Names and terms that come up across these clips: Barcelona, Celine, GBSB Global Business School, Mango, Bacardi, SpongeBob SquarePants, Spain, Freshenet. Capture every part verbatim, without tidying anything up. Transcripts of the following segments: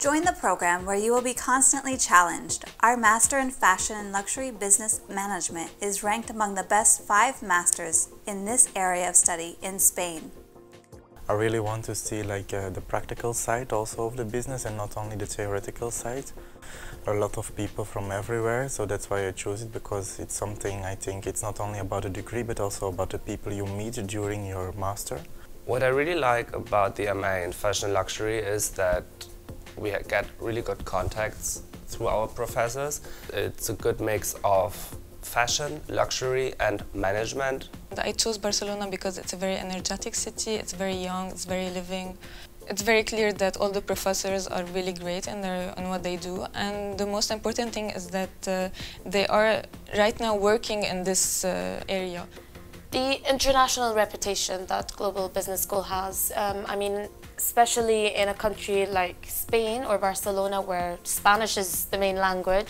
Join the program where you will be constantly challenged. Our Master in Fashion and Luxury Business Management is ranked among the best five masters in this area of study in Spain. I really want to see like uh, the practical side also of the business and not only the theoretical side. A lot of people from everywhere, so that's why I chose it, because it's something I think it's not only about a degree but also about the people you meet during your master. What I really like about the M A in Fashion Luxury is that we get really good contacts through our professors. It's a good mix of fashion, luxury and management. I chose Barcelona because it's a very energetic city, it's very young, it's very living. It's very clear that all the professors are really great in, their, in what they do, and the most important thing is that uh, they are right now working in this uh, area. The international reputation that Global Business School has, um, I mean, especially in a country like Spain or Barcelona where Spanish is the main language,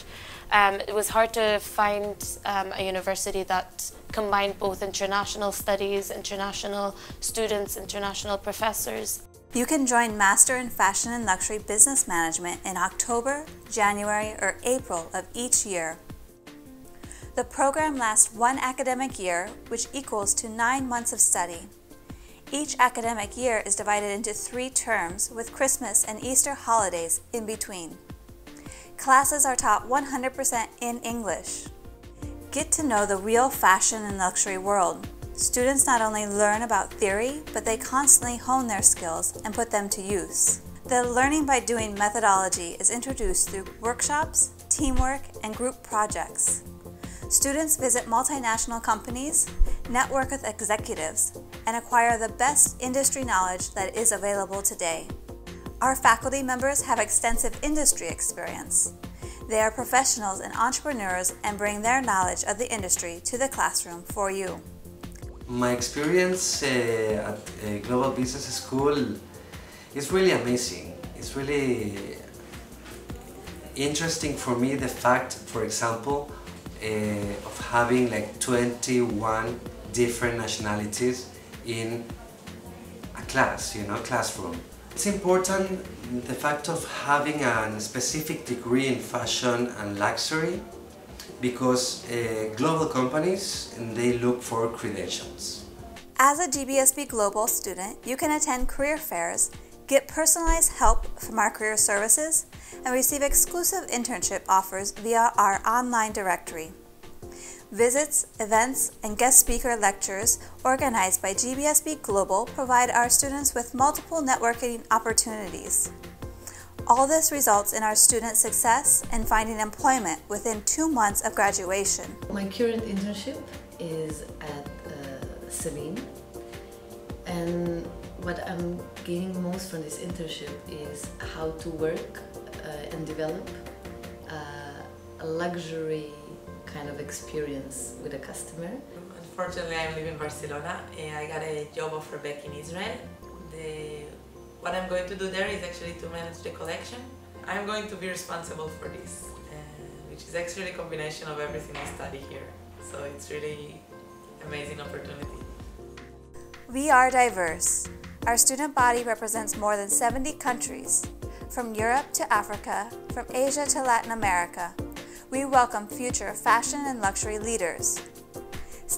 um, it was hard to find um, a university that combined both international studies, international students, international professors. You can join Master in Fashion and Luxury Business Management in October, January or April of each year. The program lasts one academic year, which equals to nine months of study. Each academic year is divided into three terms, with Christmas and Easter holidays in between. Classes are taught one hundred percent in English. Get to know the real fashion and luxury world. Students not only learn about theory, but they constantly hone their skills and put them to use. The learning by doing methodology is introduced through workshops, teamwork, and group projects. Students visit multinational companies, network with executives, and acquire the best industry knowledge that is available today. Our faculty members have extensive industry experience. They are professionals and entrepreneurs and bring their knowledge of the industry to the classroom for you. My experience uh, at uh, Global Business School is really amazing. It's really interesting for me the fact, for example, Uh, of having like twenty-one different nationalities in a class, you know, classroom. It's important the fact of having a specific degree in fashion and luxury, because uh, global companies, and they look for credentials. As a G B S B Global student, you can attend career fairs, get personalized help from our career services, and receive exclusive internship offers via our online directory. Visits, events, and guest speaker lectures organized by G B S B Global provide our students with multiple networking opportunities. All this results in our students' success and finding employment within two months of graduation. My current internship is at uh, Celine, and what I'm gaining most from this internship is how to work Uh, and develop uh, a luxury kind of experience with a customer. Unfortunately, I'm living in Barcelona and I got a job offer back in Israel. The, what I'm going to do there is actually to manage the collection. I'm going to be responsible for this, uh, which is actually a combination of everything I study here. So it's really an amazing opportunity. We are diverse. Our student body represents more than seventy countries. From Europe to Africa, from Asia to Latin America, we welcome future fashion and luxury leaders.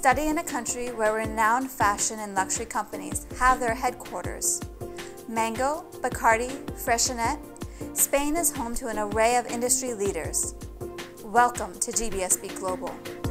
Study in a country where renowned fashion and luxury companies have their headquarters. Mango, Bacardi, Freshenet, Spain is home to an array of industry leaders. Welcome to G B S B Global.